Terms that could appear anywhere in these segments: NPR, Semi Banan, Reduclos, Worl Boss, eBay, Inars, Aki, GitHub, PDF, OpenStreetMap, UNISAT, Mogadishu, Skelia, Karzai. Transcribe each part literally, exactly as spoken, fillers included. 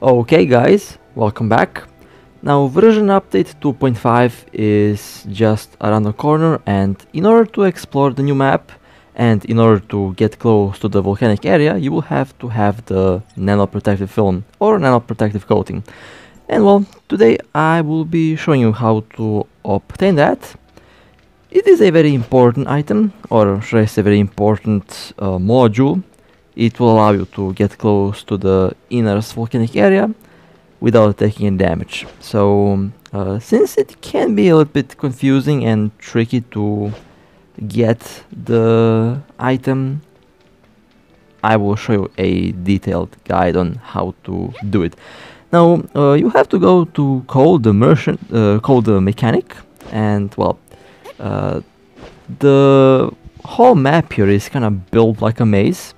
Okay guys, welcome back. Now version update two point five is just around the corner, and in order to explore the new map and in order to get close to the volcanic area you will have to have the nanoprotective film or nanoprotective coating. And well, today I will be showing you how to obtain that. It is a very important item, or should I say very important uh, module. It will allow you to get close to the inner volcanic area without taking any damage. So, uh, since it can be a little bit confusing and tricky to get the item, I will show you a detailed guide on how to do it. Now, uh, you have to go to Call the Merchant, uh, Call the Mechanic, and well, uh, the whole map here is kind of built like a maze.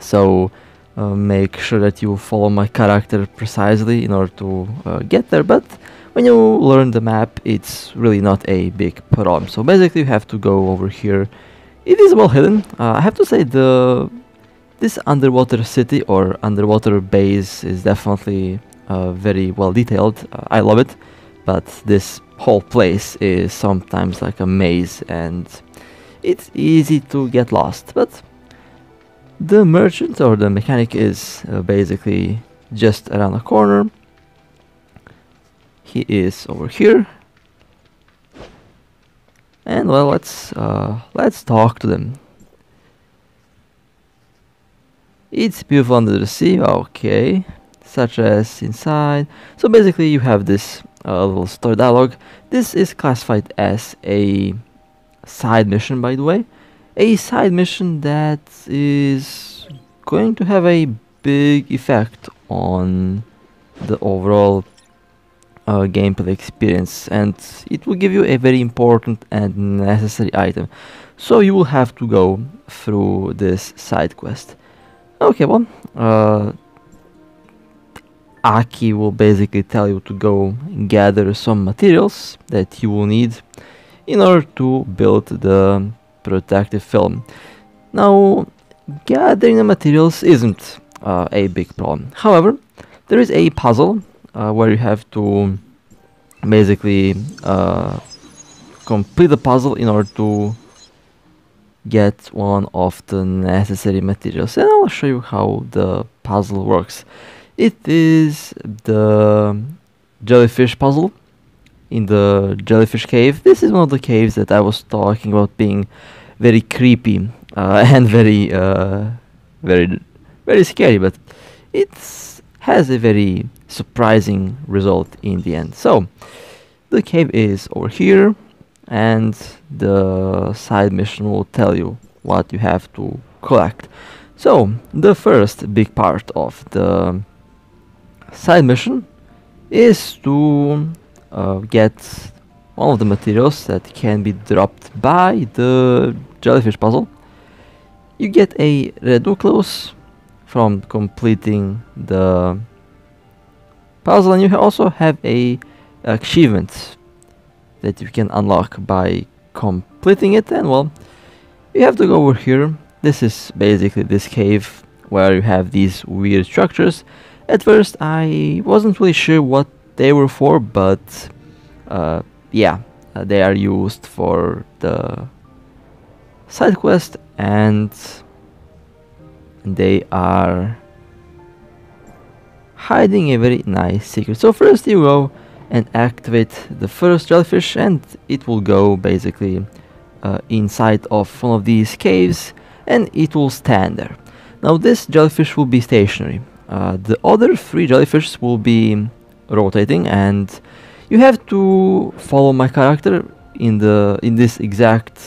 So uh, make sure that you follow my character precisely in order to uh, get there, but when you learn the map it's really not a big problem. So basically you have to go over here. It is well hidden. uh, I have to say the this underwater city or underwater base is definitely uh, very well detailed. uh, I love it, but this whole place is sometimes like a maze and it's easy to get lost. But the merchant or the mechanic is uh, basically just around the corner. He is over here, and well, let's uh, let's talk to them. It's beautiful under the sea, okay, such as inside. So basically, you have this uh, little story dialogue. This is classified as a side mission, by the way. A side mission that is going to have a big effect on the overall uh, gameplay experience, and it will give you a very important and necessary item. So you will have to go through this side quest. Okay, well, uh, Aki will basically tell you to go gather some materials that you will need in order to build the protective film. Now, gathering the materials isn't uh, a big problem. However, there is a puzzle uh, where you have to basically uh, complete the puzzle in order to get one of the necessary materials, and I'll show you how the puzzle works. It is the jellyfish puzzle in the jellyfish cave. This is one of the caves that I was talking about being very creepy uh, and very, uh, very, very scary, but it has a very surprising result in the end. So, the cave is over here, and the side mission will tell you what you have to collect. So, the first big part of the side mission is to Uh, get one of the materials that can be dropped by the jellyfish puzzle. You get a Reduclos from completing the puzzle, and you also have a achievement that you can unlock by completing it. And well, you have to go over here. This is basically this cave where you have these weird structures. At first I wasn't really sure what they were for, but uh, yeah, uh, they are used for the side quest, and they are hiding a very nice secret. So first you go and activate the first jellyfish, and it will go basically uh, inside of one of these caves, and it will stand there. Now this jellyfish will be stationary. Uh, the other three jellyfish will be rotating, and you have to follow my character in the in this exact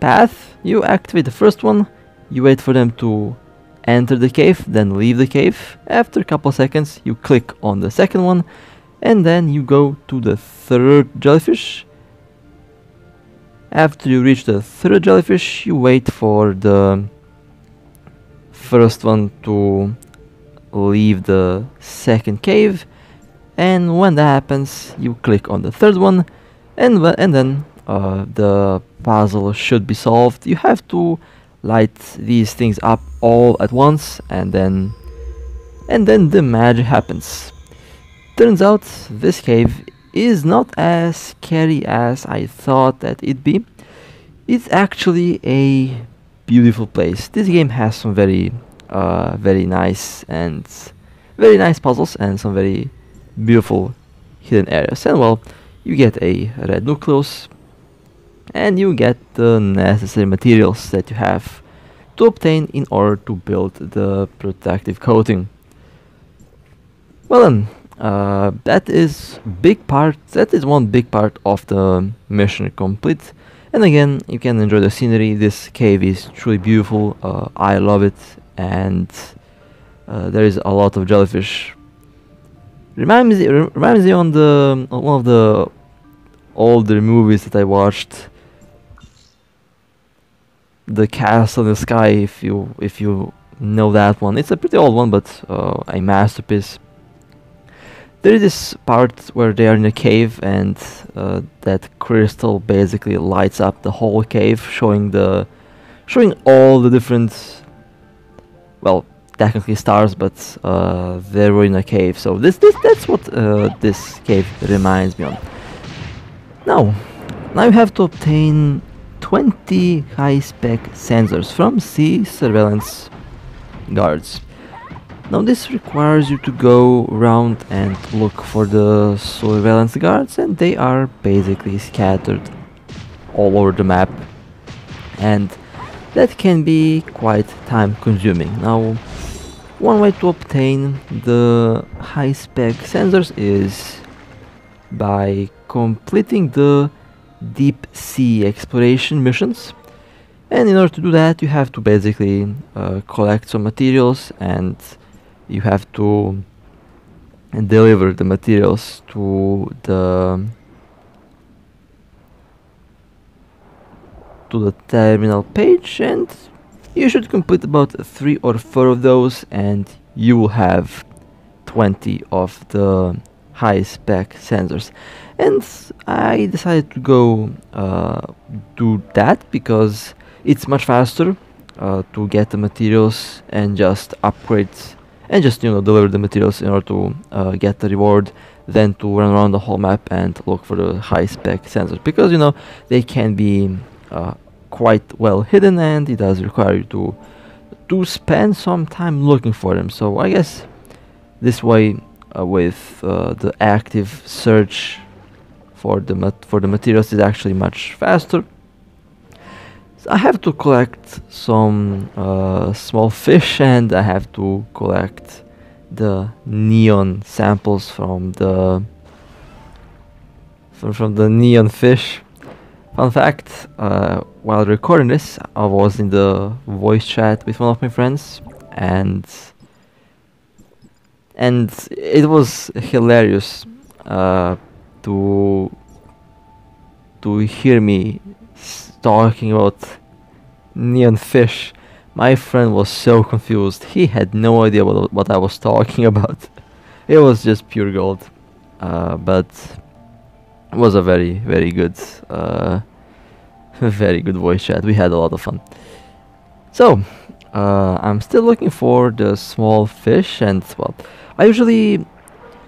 path. You activate the first one, you wait for them to enter the cave, then leave the cave. After a couple seconds you click on the second one, and then you go to the third jellyfish. After you reach the third jellyfish you wait for the first one to leave the second cave, and when that happens you click on the third one, and and then uh, the puzzle should be solved. You have to light these things up all at once, and then And then the magic happens. Turns out this cave is not as scary as I thought that it'd be. It's actually a beautiful place. This game has some very uh, very nice and very nice puzzles and some very beautiful hidden areas. And well, you get a Reduclos and you get the necessary materials that you have to obtain in order to build the protective coating. Well then, uh, that is big part, that is one big part of the mission complete. And again, you can enjoy the scenery. This cave is truly beautiful, uh, I love it, and uh, there is a lot of jellyfish. Reminds me, reminds me on the on one of the older movies that I watched, The Castle in the Sky, if you if you know that one. It's a pretty old one, but uh, a masterpiece. There is this part where they are in a cave and uh, that crystal basically lights up the whole cave, showing the showing all the different, well, technically stars, but uh, they were in a cave. So this this that's what uh, this cave reminds me of. Now, now you have to obtain twenty high-spec sensors from sea surveillance guards. Now this requires you to go around and look for the surveillance guards, and they are basically scattered all over the map, and that can be quite time-consuming. Now, one way to obtain the high-spec sensors is by completing the deep sea exploration missions, and in order to do that you have to basically uh, collect some materials, and you have to deliver the materials to the to the terminal page, and you should complete about three or four of those and you will have twenty of the high-spec sensors. And I decided to go uh, do that because it's much faster uh, to get the materials and just upgrade and just, you know, deliver the materials in order to uh, get the reward than to run around the whole map and look for the high-spec sensors, because, you know, they can be uh, quite well hidden and it does require you to to spend some time looking for them. So I guess this way, Uh, with uh, the active search for the mat for the materials is actually much faster. So I have to collect some uh, small fish, and I have to collect the neon samples from the from, from the neon fish. Fun fact, uh, while recording this I was in the voice chat with one of my friends, and And it was hilarious uh, to to hear me talking about neon fish. My friend was so confused; he had no idea what what I was talking about. It was just pure gold, uh, but it was a very very good uh, very good voice chat. We had a lot of fun. So uh, I'm still looking for the small fish, and well, I usually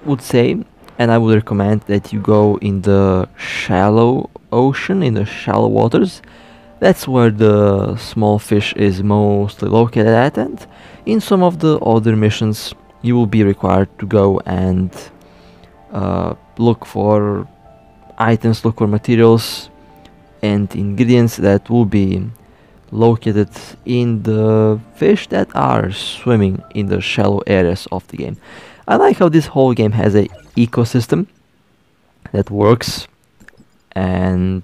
would say, and I would recommend, that you go in the shallow ocean, in the shallow waters. That's where the small fish is mostly located at, and in some of the other missions you will be required to go and uh, look for items, look for materials and ingredients that will be located in the fish that are swimming in the shallow areas of the game. I like how this whole game has an ecosystem that works, and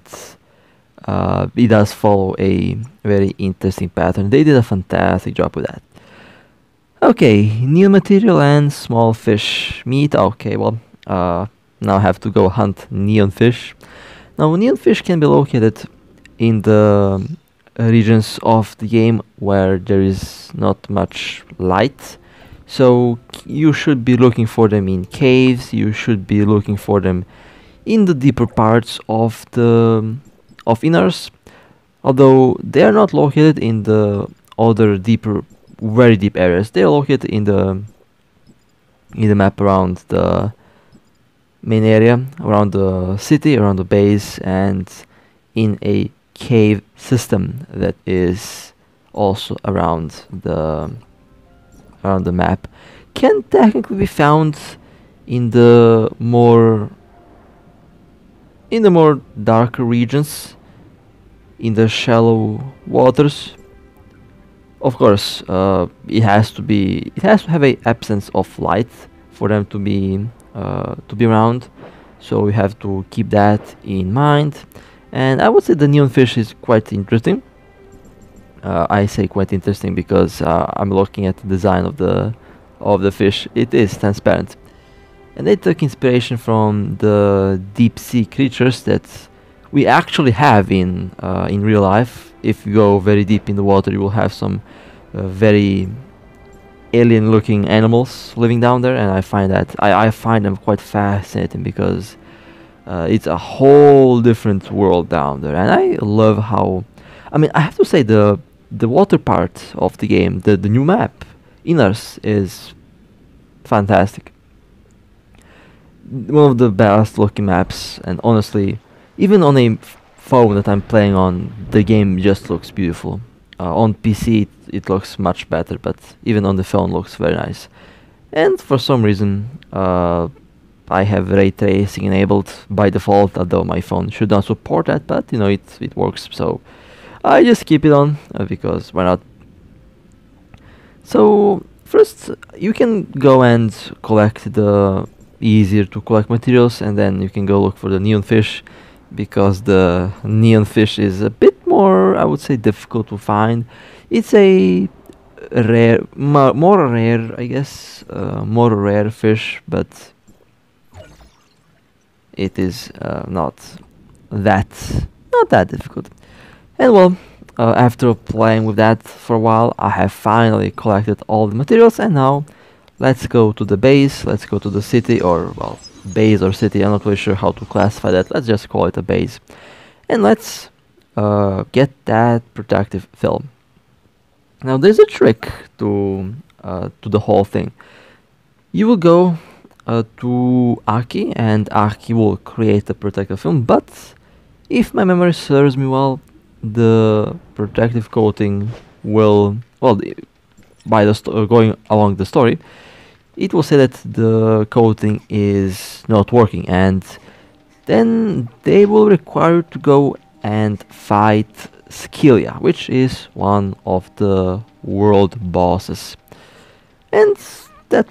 uh, it does follow a very interesting pattern. They did a fantastic job with that. Okay, new material and small fish meat. Okay, well, uh, now I have to go hunt neon fish. Now, neon fish can be located in the regions of the game where there is not much light, so you should be looking for them in caves, you should be looking for them in the deeper parts of the of inners, although they are not located in the other deeper, very deep areas. They are located in the in the map around the main area, around the city, around the base, and in a cave system that is also around the around the map, can technically be found in the more in the more darker regions, in the shallow waters. Of course, uh, it has to be it has to have a absence of light for them to be uh, to be around, so we have to keep that in mind. And I would say the neonfish is quite interesting. Uh, I say quite interesting because uh, I'm looking at the design of the of the fish. It is transparent, and they took inspiration from the deep sea creatures that we actually have in uh, in real life. If you go very deep in the water, you will have some uh, very alien-looking animals living down there, and I find that I, I find them quite fascinating because uh, it's a whole different world down there, and I love how. I mean, I have to say the the water part of the game, the the new map, Inars, is fantastic. One of the best-looking maps, and honestly, even on a phone that I'm playing on, the game just looks beautiful. Uh, on P C it, it looks much better, but even on the phone looks very nice. And for some reason uh, I have ray tracing enabled by default, although my phone should not support that, but you know, it, it works, so I just keep it on uh, because why not. So first you can go and collect the easier to collect materials, and then you can go look for the neon fish, because the neon fish is a bit more, I would say, difficult to find. It's a rare, more rare, I guess, uh, more rare fish, but it is uh, not that, not that difficult. And well, uh, after playing with that for a while, I have finally collected all the materials, and now let's go to the base, let's go to the city, or well, base or city, I'm not really sure how to classify that, let's just call it a base. And let's uh, get that protective film. Now there's a trick to uh, to the whole thing. You will go uh, to Aki, and Aki will create the protective film, but if my memory serves me well, the protective coating will, well, by the sto going along the story, it will say that the coating is not working, and then they will require you to go and fight Skelia, which is one of the world bosses. And that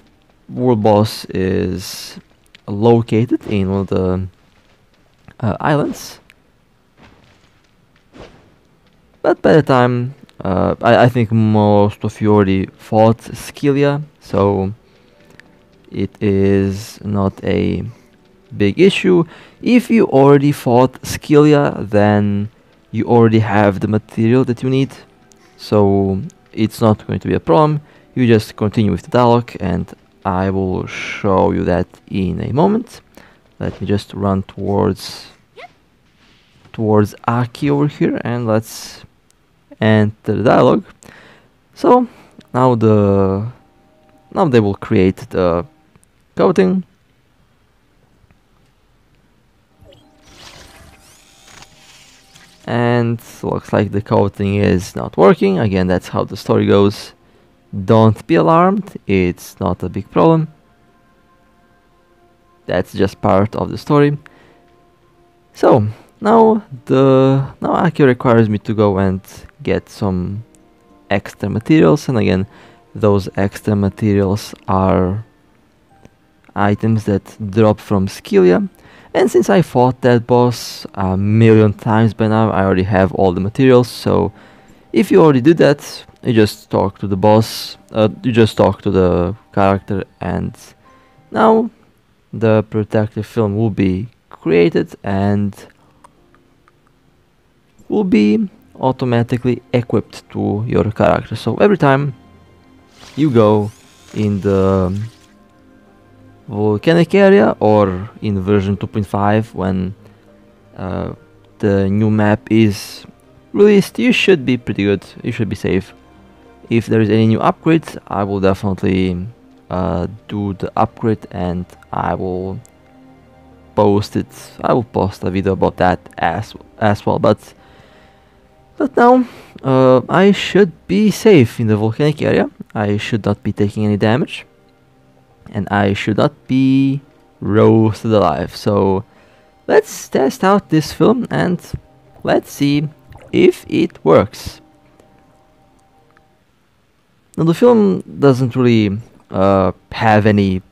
world boss is located in one of the uh, islands. But by the time, uh, I, I think most of you already fought Skelia, so it is not a big issue. If you already fought Skelia, then you already have the material that you need, so it's not going to be a problem. You just continue with the dialogue, and I will show you that in a moment. Let me just run towards towards Aki over here, and let's enter the dialogue. So now the now they will create the coating. And looks like the coating is not working. Again, that's how the story goes. Don't be alarmed, it's not a big problem. That's just part of the story. So, now the now Aki requires me to go and get some extra materials, and again, those extra materials are items that drop from Skelia. And since I fought that boss a million times by now, I already have all the materials, so if you already do that, you just talk to the boss, uh, you just talk to the character, and now the protective film will be created and will be automatically equipped to your character. So every time you go in the volcanic area, or in version two point five, when uh, the new map is released, you should be pretty good, you should be safe. If there is any new upgrades, I will definitely uh, do the upgrade, and I will post it. I will post a video about that as as well. But but now uh, I should be safe in the volcanic area. I should not be taking any damage, and I should not be roasted alive. So let's test out this film and let's see if it works. Now, the film doesn't really uh, have any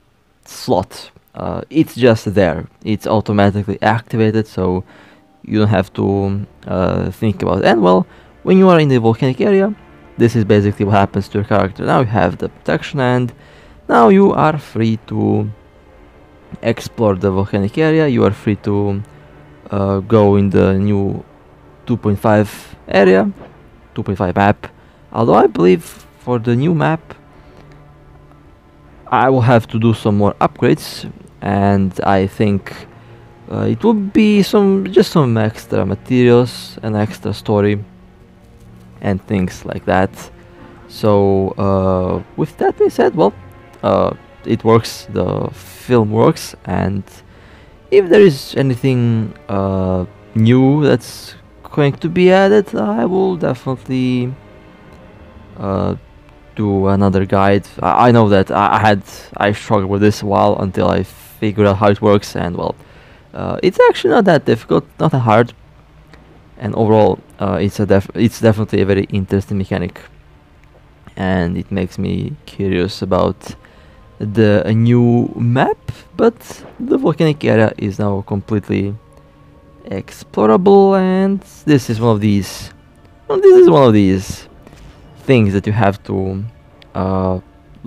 slot. Uh, it's just there. It's automatically activated, so you don't have to uh, think about it. And well, when you are in the volcanic area, this is basically what happens to your character. Now you have the protection, and now you are free to explore the volcanic area. You are free to uh, go in the new two point five area, two point five map. Although I believe for the new map, I will have to do some more upgrades, and I think uh, it would be some just some extra materials, an extra story, and things like that. So uh, with that being said, well, uh, it works. The film works, and if there is anything uh, new that's going to be added, I will definitely Uh, do another guide. I, I know that I, I had I struggled with this a while until I figured out how it works, and well, uh, it's actually not that difficult, not that hard, and overall, uh, it's a def it's definitely a very interesting mechanic, and it makes me curious about the uh, new map. But the volcanic area is now completely explorable, and this is one of these. Well, this is one of these things that you have to uh,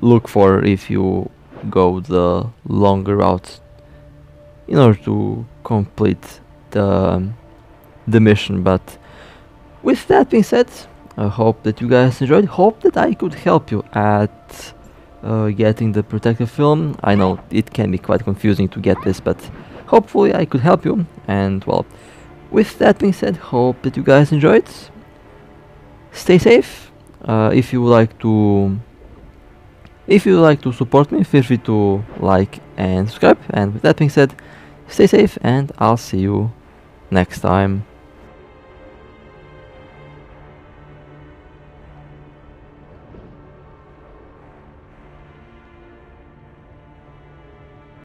look for if you go the longer route in order to complete the the mission. But with that being said, I hope that you guys enjoyed. Hope that I could help you at uh, getting the protective film. I know it can be quite confusing to get this, but hopefully I could help you. And well, with that being said, hope that you guys enjoyed. Stay safe. Uh, if you would like to, if you would like to support me, feel free to like and subscribe. And with that being said, stay safe, and I'll see you next time.